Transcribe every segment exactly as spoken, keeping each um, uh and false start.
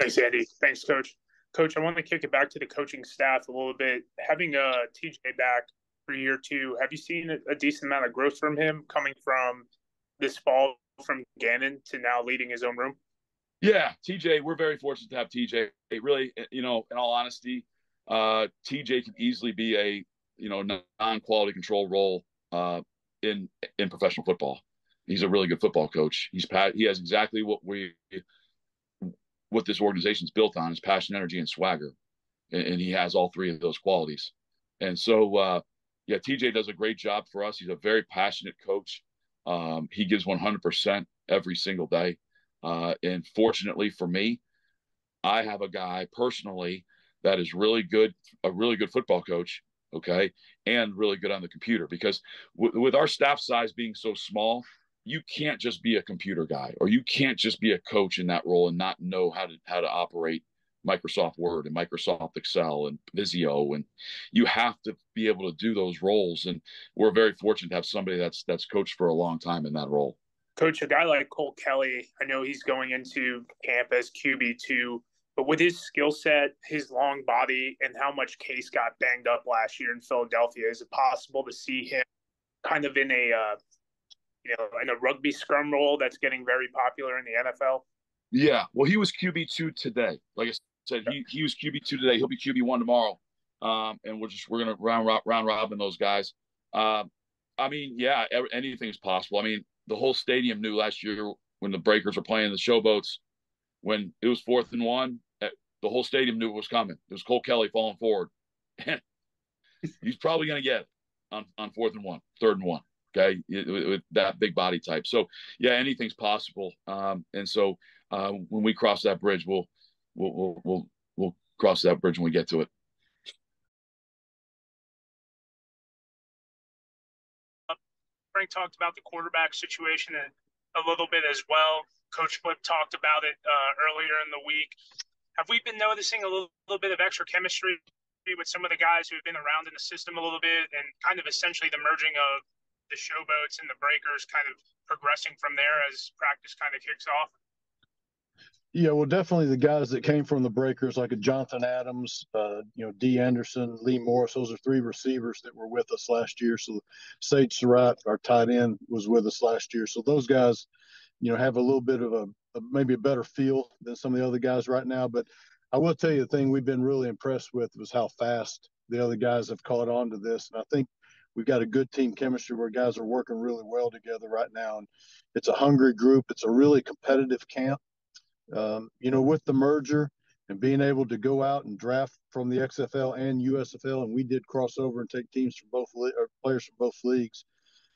Thanks, Andy. Thanks, Coach. Coach, I want to kick it back to the coaching staff a little bit. Having uh, T J back for year two, have you seen a decent amount of growth from him coming from this fall from Gannon to now leading his own room? Yeah, T J, we're very fortunate to have T J. It really, you know, in all honesty, uh, T J can easily be a, you know, non-quality control role uh, in in professional football. He's a really good football coach. He's he has exactly what we what this organization's built on is passion, energy, and swagger, and, and he has all three of those qualities. And so, uh, yeah, T J does a great job for us. He's a very passionate coach. Um, he gives one hundred percent every single day. Uh, and fortunately for me, I have a guy personally that is really good, a really good football coach. Okay. And really good on the computer, because w- with our staff size being so small, you can't just be a computer guy, or you can't just be a coach in that role and not know how to, how to operate Microsoft Word and Microsoft Excel and Visio. And you have to be able to do those roles. And we're very fortunate to have somebody that's, that's coached for a long time in that role. Coach, a guy like Cole Kelly, I know he's going into camp as Q B two, but with his skill set, his long body, and how much Case got banged up last year in Philadelphia, is it possible to see him kind of in a, uh, you know, in a rugby scrum role that's getting very popular in the N F L? Yeah, well, he was Q B two today. Like I said, he, he was Q B two today. He'll be Q B one tomorrow, um, and we're just we're gonna round round robin those guys. Um, I mean, yeah, anything's possible. I mean, the whole stadium knew last year when the Breakers were playing the Showboats, when it was fourth and one, the whole stadium knew it was coming. It was Cole Kelly falling forward. He's probably going to get it on, on fourth and one, third and one, okay, it, it, with that big body type. So, yeah, anything's possible. Um, and so uh, when we cross that bridge, we'll, we'll, we'll, we'll, we'll cross that bridge when we get to it. Frank talked about the quarterback situation a, a little bit as well. Coach Flip talked about it uh, earlier in the week. Have we been noticing a little, little bit of extra chemistry with some of the guys who have been around in the system a little bit, and kind of essentially the merging of the Showboats and the Breakers kind of progressing from there as practice kind of kicks off? Yeah, well, definitely the guys that came from the Breakers, like a Jonathan Adams, uh, you know, D. Anderson, Lee Morris, those are three receivers that were with us last year. So Sage Surratt, our tight end, was with us last year. So those guys, you know, have a little bit of a, a maybe a better feel than some of the other guys right now. But I will tell you the thing we've been really impressed with was how fast the other guys have caught on to this. And I think we've got a good team chemistry where guys are working really well together right now. And it's a hungry group. It's a really competitive camp. Um, you know, with the merger and being able to go out and draft from the X F L and U S F L, and we did crossover and take teams from both le- or players from both leagues.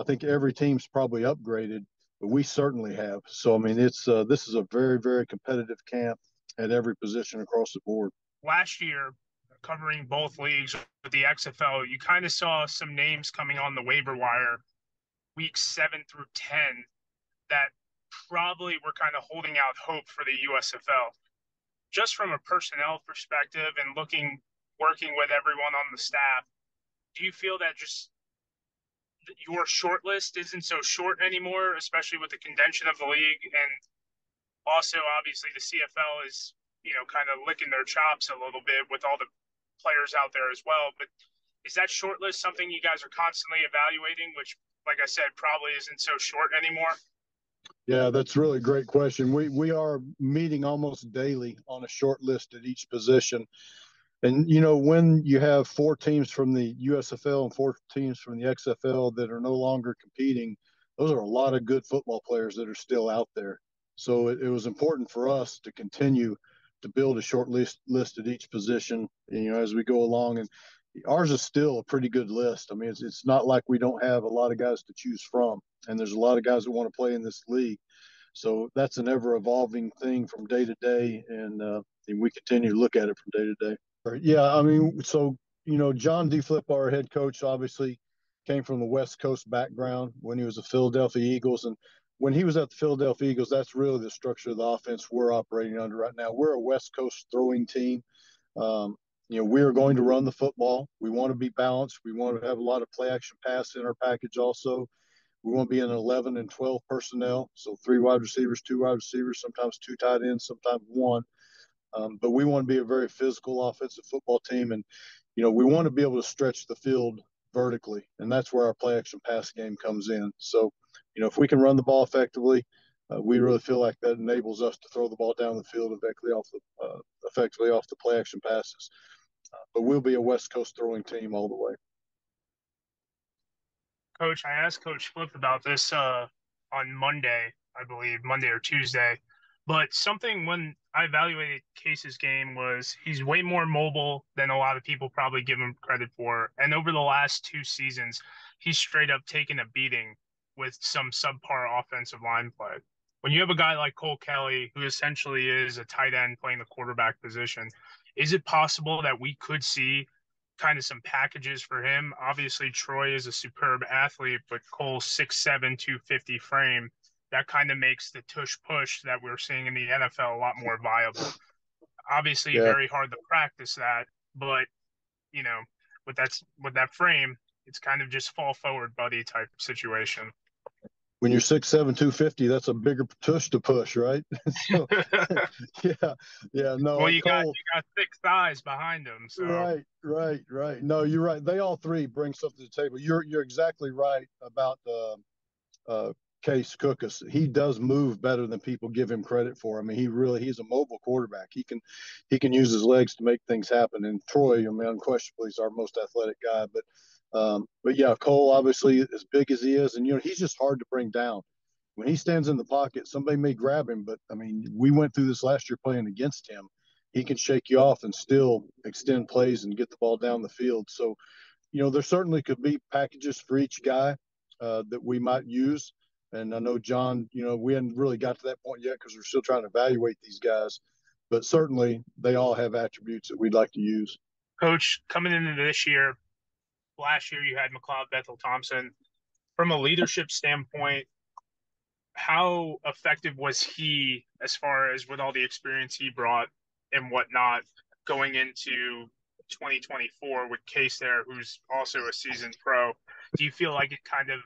I think every team's probably upgraded, but we certainly have. So I mean, it's uh, this is a very, very competitive camp at every position across the board. Last year, covering both leagues with the X F L, you kind of saw some names coming on the waiver wire, weeks seven through ten, that probably we're kind of holding out hope for the U S F L. Just from a personnel perspective and looking, working with everyone on the staff, do you feel that just your short list isn't so short anymore, especially with the convention of the league? And also, obviously, the C F L is, you know, kind of licking their chops a little bit with all the players out there as well. But is that short list something you guys are constantly evaluating, which, like I said, probably isn't so short anymore? Yeah, that's really a great question. We we are meeting almost daily on a short list at each position. And, you know, when you have four teams from the U S F L and four teams from the X F L that are no longer competing, those are a lot of good football players that are still out there. So it, it was important for us to continue to build a short list, list at each position, you know, as we go along. And ours is still a pretty good list. I mean, it's, it's not like we don't have a lot of guys to choose from. And there's a lot of guys that want to play in this league. So that's an ever-evolving thing from day to day, and, uh, and we continue to look at it from day to day. Yeah, I mean, so, you know, John DeFilippo, our head coach, obviously came from the West Coast background when he was the Philadelphia Eagles. And when he was at the Philadelphia Eagles, that's really the structure of the offense we're operating under right now. We're a West Coast throwing team. Um, you know, we are going to run the football. We want to be balanced. We want to have a lot of play-action pass in our package also. We want to be in eleven and twelve personnel, so three wide receivers, two wide receivers, sometimes two tight ends, sometimes one. Um, but we want to be a very physical offensive football team. And, you know, we want to be able to stretch the field vertically. And that's where our play action pass game comes in. So, you know, if we can run the ball effectively, uh, we really feel like that enables us to throw the ball down the field effectively off the, uh, effectively off the play action passes. Uh, but we'll be a West Coast throwing team all the way. Coach, I asked Coach Flip about this uh, on Monday, I believe, Monday or Tuesday. But something when I evaluated Case's game was he's way more mobile than a lot of people probably give him credit for. And over the last two seasons, he's straight up taken a beating with some subpar offensive line play. When you have a guy like Cole Kelly, who essentially is a tight end playing the quarterback position, is it possible that we could see kind of some packages for him? Obviously, Troy is a superb athlete, but Cole's six seven, two fifty frame, that kind of makes the tush-push that we're seeing in the N F L a lot more viable. Obviously, yeah. Very hard to practice that, but, you know, with that, with that frame, it's kind of just fall forward buddy type situation. When you're six seven, two fifty, that's a bigger tush to push, right? So, yeah, yeah, no. Well, you Cole, got you got thick thighs behind them. So. Right, right, right. No, you're right. They all three bring something to the table. You're you're exactly right about uh, uh, Case Cookus. He does move better than people give him credit for. I mean, he really he's a mobile quarterback. He can he can use his legs to make things happen. And Troy, I mean, unquestionably, is our most athletic guy, but. Um, but yeah, Cole, obviously as big as he is, and, you know, he's just hard to bring down. When he stands in the pocket, somebody may grab him, but I mean, we went through this last year playing against him. He can shake you off and still extend plays and get the ball down the field. So, you know, there certainly could be packages for each guy, uh, that we might use. And I know John, you know, we hadn't really got to that point yet because we're still trying to evaluate these guys, but certainly they all have attributes that we'd like to use. Coach, coming into this year, last year you had McLeod Bethel-Thompson. From a leadership standpoint, how effective was he as far as with all the experience he brought and whatnot going into twenty twenty-four with Case there, who's also a seasoned pro? Do you feel like it kind of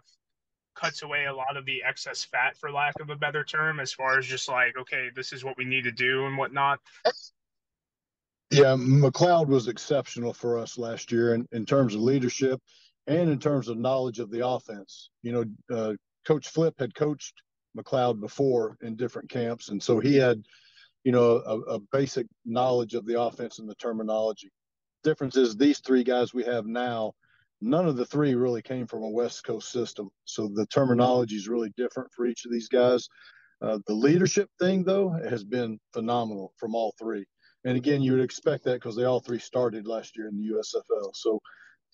cuts away a lot of the excess fat, for lack of a better term, as far as just like, okay, this is what we need to do and whatnot? Yeah, McLeod was exceptional for us last year in, in terms of leadership and in terms of knowledge of the offense. You know, uh, Coach Flip had coached McLeod before in different camps, and so he had, you know, a, a basic knowledge of the offense and the terminology. The difference is these three guys we have now, none of the three really came from a West Coast system, so the terminology is really different for each of these guys. Uh, the leadership thing, though, has been phenomenal from all three. And again, you would expect that because they all three started last year in the U S F L. So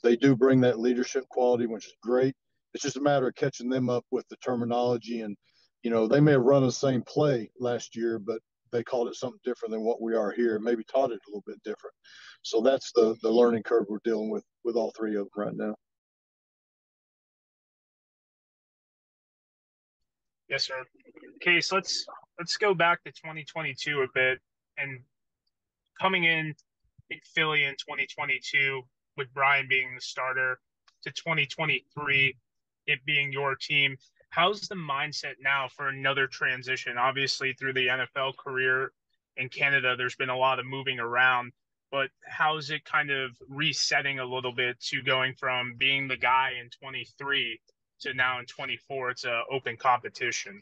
they do bring that leadership quality, which is great. It's just a matter of catching them up with the terminology. And, you know, they may have run the same play last year, but they called it something different than what we are here, maybe taught it a little bit different. So that's the, the learning curve we're dealing with with all three of them right now. Yes, sir. Case, let's let's go back to twenty twenty-two a bit. And coming in in Philly in twenty twenty-two with Brian being the starter to twenty twenty-three, it being your team, how's the mindset now for another transition? Obviously, through the N F L career in Canada, there's been a lot of moving around, but how's it kind of resetting a little bit to going from being the guy in twenty-three to now in twenty-four? It's an open competition.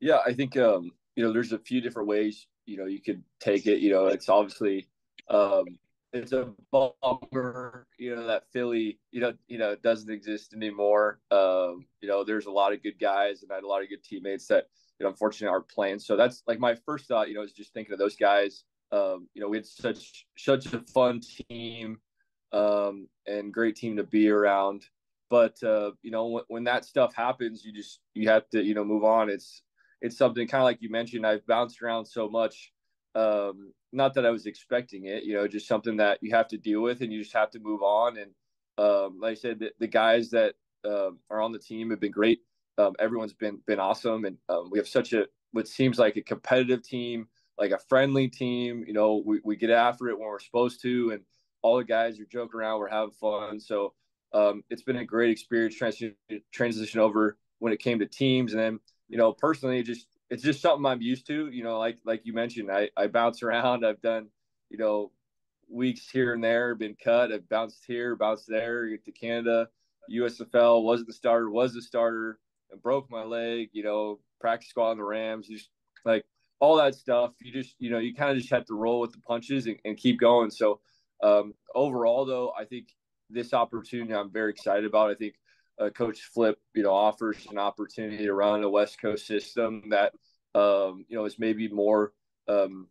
Yeah, I think, um, you know, there's a few different ways you know, you could take it. You know, it's obviously um, it's a bummer, you know, that Philly, you know, you know, it doesn't exist anymore. Um, you know, there's a lot of good guys and I had a lot of good teammates that, you know, unfortunately aren't playing. So that's like my first thought, you know, is just thinking of those guys. Um, you know, we had such, such a fun team um, and great team to be around. But, uh, you know, when, when that stuff happens, you just, you have to, you know, move on. It's, It's something kind of like you mentioned, I've bounced around so much. Um, not that I was expecting it, you know, just something that you have to deal with and you just have to move on. And um, like I said, the, the guys that um, are on the team have been great. Um, everyone's been been awesome. And um, we have such a, what seems like a competitive team, like a friendly team. You know, we, we get after it when we're supposed to. And all the guys are joking around, we're having fun. So um, it's been a great experience transition, transition over when it came to teams. And then, you know, personally, just it's just something I'm used to, you know, like, like you mentioned, I, I bounce around. I've done, you know, weeks here and there, been cut. I've bounced here, bounced there, get to Canada, U S F L, wasn't the starter, was the starter, and broke my leg, you know, practice squad on the Rams, just like all that stuff. You just, you know, you kind of just have to roll with the punches and, and keep going. So um, overall though, I think this opportunity I'm very excited about. I think Uh, Coach Flip, you know, offers an opportunity to run a West Coast system that, um, you know, is maybe more um,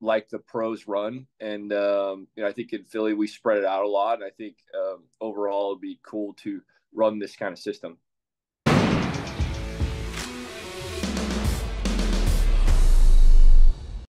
like the pros run. And, um, you know, I think in Philly we spread it out a lot. And I think um, overall it'd be cool to run this kind of system.